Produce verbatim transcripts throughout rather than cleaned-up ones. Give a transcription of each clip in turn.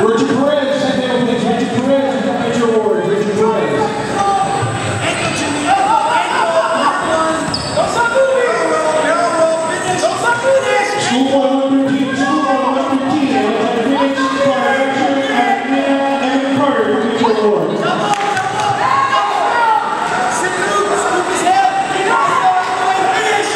Richard Perez, sit down please. Richard Perez, you get your award. Richard Perez. Ankle, Jimmy. Ankle, ankle. Hop one. Don't suck with me. Railroad, railroad, finish. Don't suck with this. School one fifteen, school one fifteen. Finish, Richard, and Carter, you get your award. Come on, come on, come on. Sit through, scoop his head. Get off the way, finish.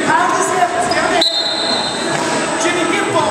Pound his hips, down there. Jimmy, get ball.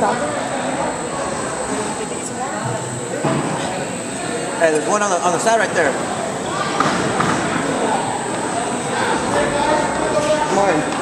Hey, there's one on the, on the side right there. Come on.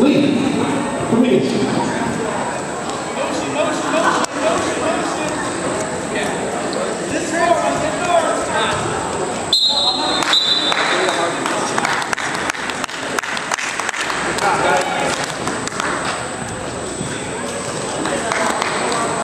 Wait.